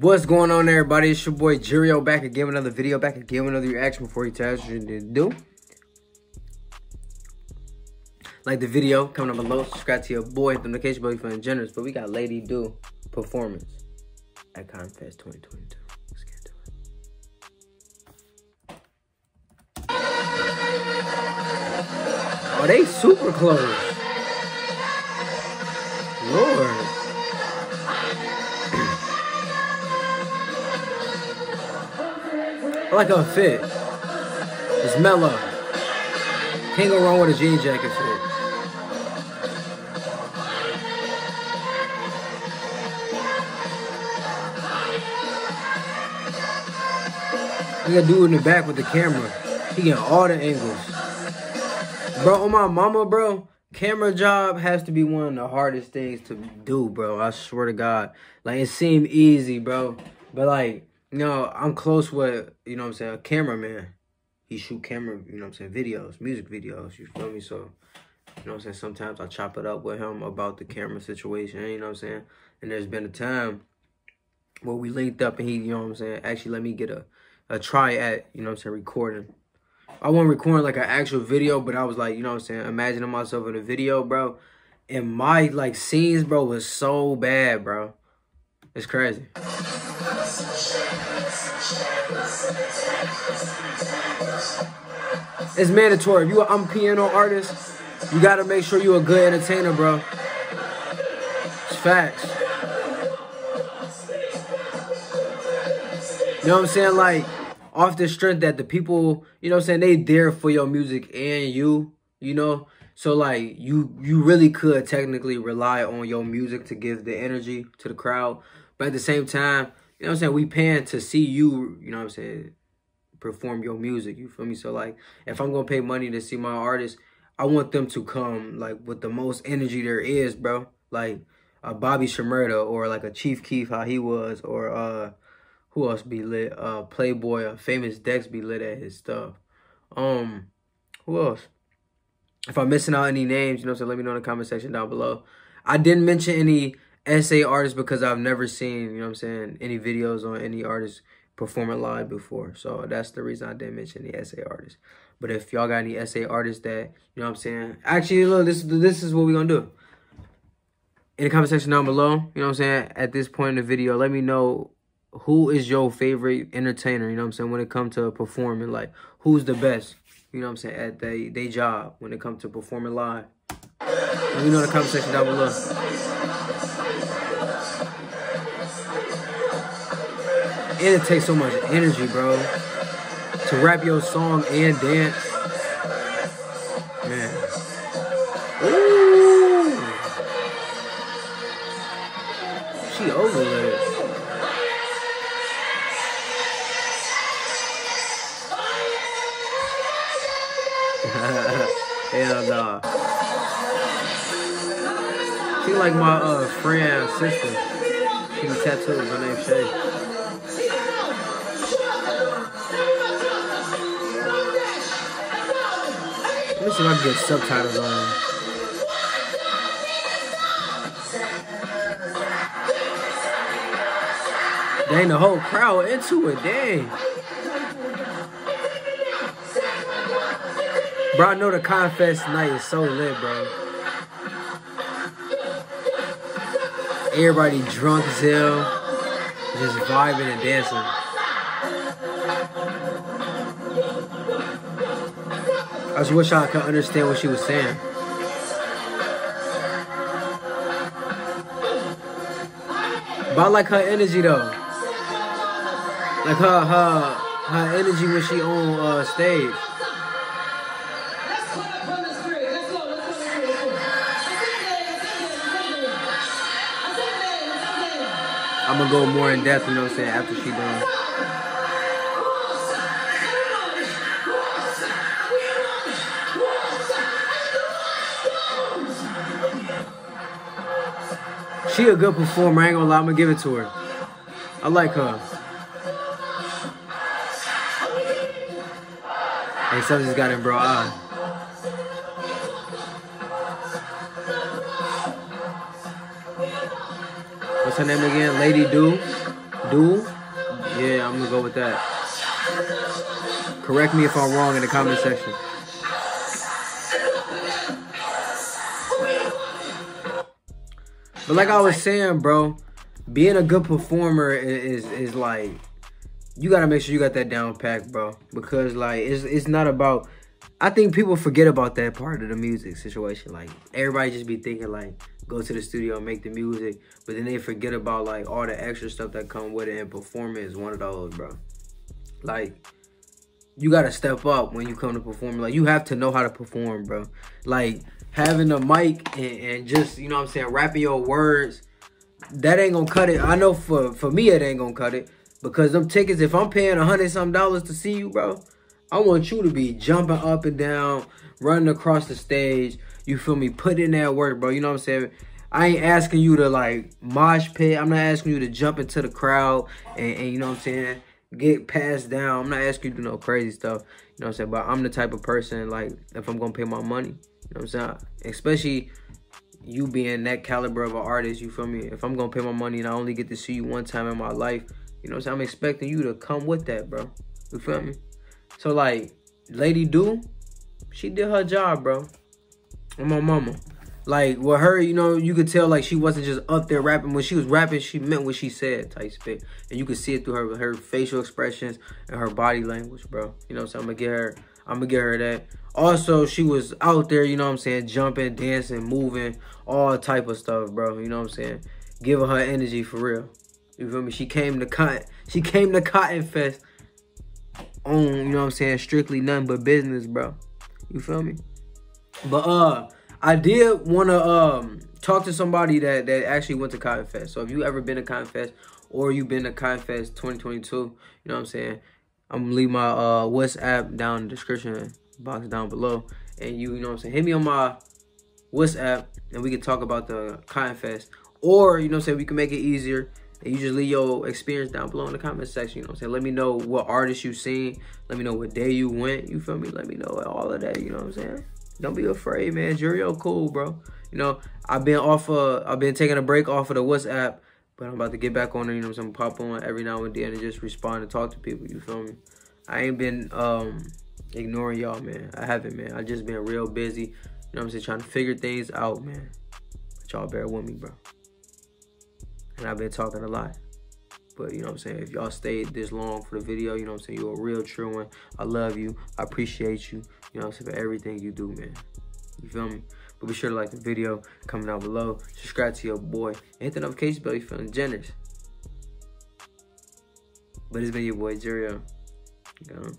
What's going on, everybody? It's your boy Gerio, back again with another video, back again with another reaction for you to do. Like the video, comment down below, subscribe to your boy, the notification bell if you're feeling generous. But we got Lady Du performance at Cotton Fest 2022. Let's get to it. Oh, they super close. Lord. I like her fit. It's mellow. Can't go wrong with a jean jacket fit. I got a dude in the back with the camera. He getting all the angles. Bro, on my mama, bro, camera job has to be one of the hardest things to do, bro. I swear to God. Like, it seemed easy, bro. But, like, no, I'm close with, you know what I'm saying, a cameraman. He shoot camera, you know what I'm saying, videos, music videos, you feel me? So, you know what I'm saying, sometimes I chop it up with him about the camera situation, you know what I'm saying? And there's been a time where we linked up and he, you know what I'm saying, actually let me get a try at, you know what I'm saying, recording. I wasn't recording like an actual video, but I was like, you know what I'm saying, imagining myself in a video, bro. And my, like, scenes, bro, was so bad, bro. It's crazy. It's mandatory. If you a piano artist, you gotta make sure you a good entertainer, bro. It's facts. You know what I'm saying? Like, off the strength that the people, you know what I'm saying, they there for your music and you, you know? So, like, you really could technically rely on your music to give the energy to the crowd. But at the same time, you know what I'm saying, we paying to see you, you know what I'm saying, perform your music, you feel me? So, like, if I'm gonna pay money to see my artists, I want them to come, like, with the most energy there is, bro. Like, a Bobby Shmurda, or, like, a Chief Keef, how he was, or, who else be lit? Playboy, Famous Dex be lit at his stuff. Who else? If I'm missing out any names, you know what I'm saying, let me know in the comment section down below. I didn't mention any SA artists because I've never seen, you know what I'm saying, any videos on any artists performing live before. So that's the reason I didn't mention the SA artists. But if y'all got any SA artists that, you know what I'm saying, actually, look, this is what we're going to do. In the comment section down below, you know what I'm saying, at this point in the video, let me know who is your favorite entertainer, you know what I'm saying, when it comes to performing, like, who's the best, you know what I'm saying, at they job when it comes to performing live. Let me know in the comment section down below. And it takes so much energy, bro, to rap your song and dance. Man. Ooh. She overlaid. Hell nah. She like my friend's sister. She got tattoos. Her name's Shay. Let me see if I can get subtitles on. Dang, the whole crowd into it, dang. Bro, I know the Cotton Fest night is so lit, bro. Everybody drunk as hell, just vibing and dancing. I just wish I could understand what she was saying. But I like her energy though. Like her energy when she on stage. I'm gonna go more in depth, you know what I'm saying, after she done. She a good performer, I ain't gonna lie, I'm gonna give it to her. I like her. Hey, something's got him, bro. What's her name again? Lady Du. Du? Yeah, I'm gonna go with that. Correct me if I'm wrong in the comment section. But like I was saying, bro, being a good performer is like, you gotta make sure you got that down packed, bro. Because like, it's not about, I think people forget about that part of the music situation. Like, everybody just be thinking like, go to the studio and make the music, but then they forget about like all the extra stuff that come with it, and performing is one of those, bro. Like, you gotta step up when you come to perform. Like, you have to know how to perform, bro. Like, having the mic and just, you know what I'm saying, rapping your words, that ain't gonna cut it. I know for me it ain't gonna cut it, because them tickets, if I'm paying $100-something to see you, bro, I want you to be jumping up and down, running across the stage, you feel me, put in that work, bro, you know what I'm saying? I ain't asking you to like mosh pit, I'm not asking you to jump into the crowd and you know what I'm saying, get passed down. I'm not asking you to do no crazy stuff, you know what I'm saying, but I'm the type of person, like, if I'm gonna pay my money, you know what I'm saying, especially you being that caliber of an artist, you feel me, if I'm gonna pay my money and I only get to see you one time in my life, you know what I'm saying, I'm expecting you to come with that, bro, you feel me? So like, Lady Du, she did her job, bro. And my mama, like, with her, you know, you could tell like she wasn't just up there rapping. When she was rapping, she meant what she said, type spit, and you could see it through her facial expressions and her body language, bro, you know what I'm saying? I'm gonna get her that. Also, she was out there, you know what I'm saying, jumping, dancing, moving, all type of stuff, bro, you know what I'm saying, giving her energy for real, you feel me? She came to Cotton Fest on, you know what I'm saying, strictly nothing but business, bro, you feel me? But I did want to talk to somebody that actually went to Cotton Fest. So if you ever been to Cotton Fest, or you've been to Cotton Fest 2022, you know what I'm saying, I'm gonna leave my WhatsApp down in the description box down below, and you know what I'm saying, hit me on my WhatsApp and we can talk about the Cotton Fest, or you know what I'm saying, we can make it easier and you just leave your experience down below in the comment section, you know what I'm saying. Let me know what artists you seen, let me know what day you went, you feel me, let me know all of that, you know what I'm saying. Don't be afraid, man. Gerio cool, bro. You know, I've been taking a break off of the WhatsApp, but I'm about to get back on it, you know what I'm saying, pop on every now and then and just respond and talk to people, you feel me? I ain't been ignoring y'all, man. I haven't, man. I just been real busy, you know what I'm saying, trying to figure things out, man. But y'all bear with me, bro. And I've been talking a lot. But you know what I'm saying, if y'all stayed this long for the video, you know what I'm saying, you're a real true one. I love you. I appreciate you. You know what I'm saying, for everything you do, man. You feel me? But be sure to like the video, comment down below, subscribe to your boy, and hit the notification bell if you're feeling generous. But it's been your boy, Gerio. You know?